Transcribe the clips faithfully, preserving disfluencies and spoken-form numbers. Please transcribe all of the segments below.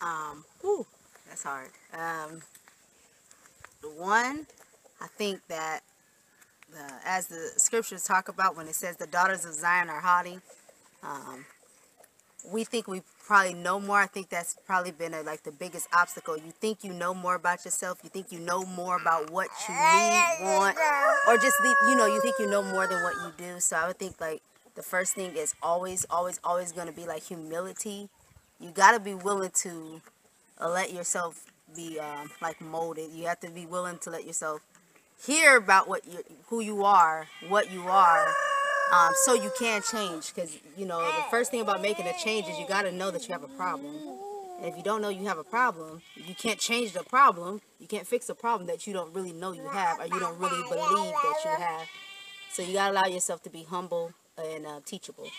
Um, whew, that's hard. Um, the one, I think that the, as the scriptures talk about when it says the daughters of Zion are haughty, um, we think we probably know more. I think that's probably been a, like the biggest obstacle. You think you know more about yourself. You think you know more about what you need, want, or just, you know, you think you know more than what you do. So I would think like the first thing is always, always, always going to be like humility. You got to be willing to let yourself be um, like molded. You have to be willing to let yourself hear about what you, who you are, what you are, um, so you can change. Because, you know, the first thing about making a change is you got to know that you have a problem. And if you don't know you have a problem, you can't change the problem. You can't fix a problem that you don't really know you have or you don't really believe that you have. So you got to allow yourself to be humble and uh, teachable.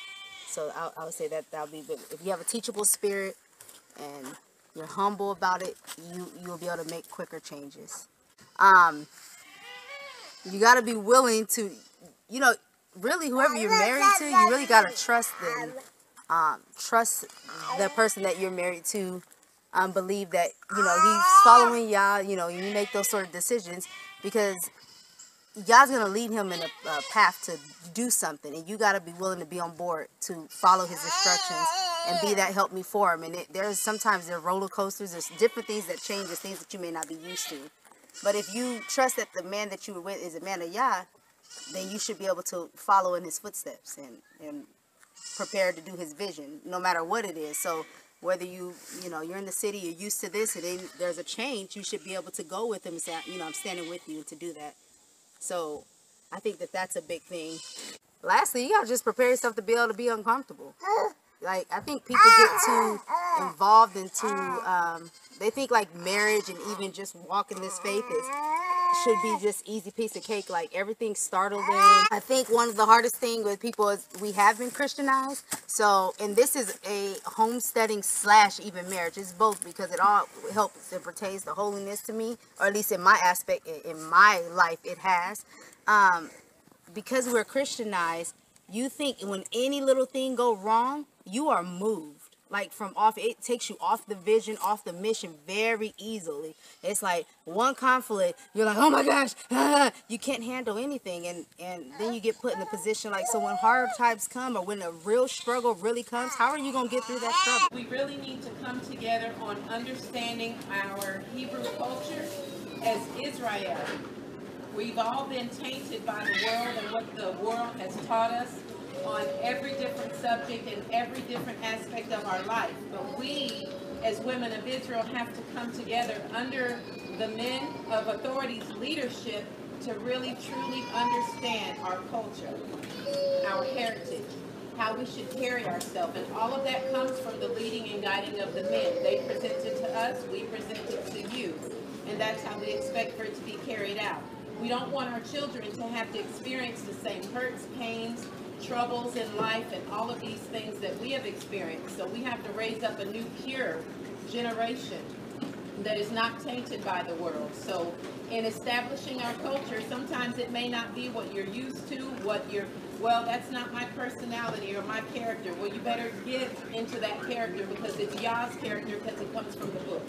So I, I would say that that'll be big. If you have a teachable spirit and you're humble about it, you you'll be able to make quicker changes. Um, you got to be willing to, you know, really whoever you're married to, you really got to trust them. Um, trust the person that you're married to. Um, believe that, you know, he's following y'all. You know, you make those sort of decisions because y'all's going to lead him in a, a path to do something, and you got to be willing to be on board to follow his instructions and be that help me for him. And it, there's sometimes there are roller coasters, there's different things that change, there's things that you may not be used to. But if you trust that the man that you were with is a man of Yah, then you should be able to follow in his footsteps and, and prepare to do his vision, no matter what it is. So whether you, you know, you're in the city, you're used to this, and then there's a change, you should be able to go with him and say, you know, I'm standing with you to do that. So I think that that's a big thing. Lastly, you got to just prepare yourself to be able to be uncomfortable. Like, I think people get too involved into, um, they think like marriage and even just walking this faith is, should be just easy piece of cake. Like, everything's startling. I think one of the hardest thing with people is we have been Christianized. So, and this is a homesteading slash even marriage. It's both because it all helps. It pertains to holiness to me, or at least in my aspect, in my life, it has. Um, because we're Christianized, you think when any little thing go wrong, you are moved. Like, from off, it takes you off the vision, off the mission very easily. It's like one conflict, you're like, oh my gosh, ah, you can't handle anything. And, and then you get put in the position like, so when hard times come or when a real struggle really comes, how are you going to get through that struggle? We really need to come together on understanding our Hebrew culture as Israel. We've all been tainted by the world and what the world has taught us on every different subject and every different aspect of our life. But we, as women of Israel, have to come together under the men of authority's leadership to really, truly understand our culture, our heritage, how we should carry ourselves. And all of that comes from the leading and guiding of the men. They present it to us, we present it to you. And that's how we expect for it to be carried out. We don't want our children to have to experience the same hurts, pains, troubles in life and all of these things that we have experienced. So we have to raise up a new pure generation that is not tainted by the world. So in establishing our culture, sometimes it may not be what you're used to, what you're, well, that's not my personality or my character. Well, you better get into that character because it's Yah's character, because it comes from the book.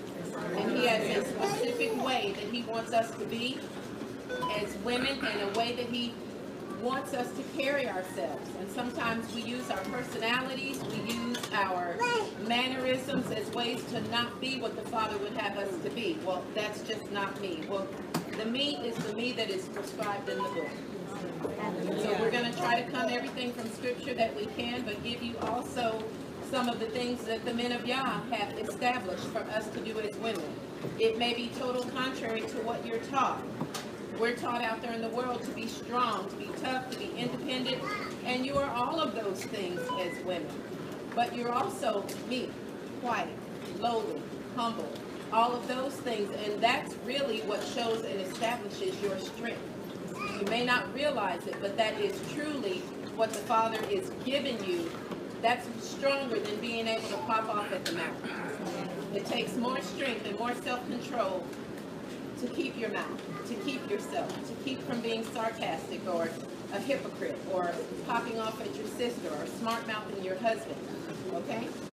And he has a specific way that he wants us to be as women and a way that he wants us to carry ourselves. And sometimes we use our personalities, we use our mannerisms as ways to not be what the Father would have us to be. Well, that's just not me. Well, the me is the me that is prescribed in the book. So we're going to try to come everything from Scripture that we can, but give you also some of the things that the men of Yah have established for us to do as women. It may be total contrary to what you're taught. We're taught out there in the world to be strong, to be tough, to be independent, and you are all of those things as women. But you're also meek, quiet, lowly, humble, all of those things, and that's really what shows and establishes your strength. You may not realize it, but that is truly what the Father is giving you. That's stronger than being able to pop off at the mouth. It takes more strength and more self-control to keep your mouth, to keep yourself, to keep from being sarcastic or a hypocrite or popping off at your sister or smart-mouthing your husband, okay?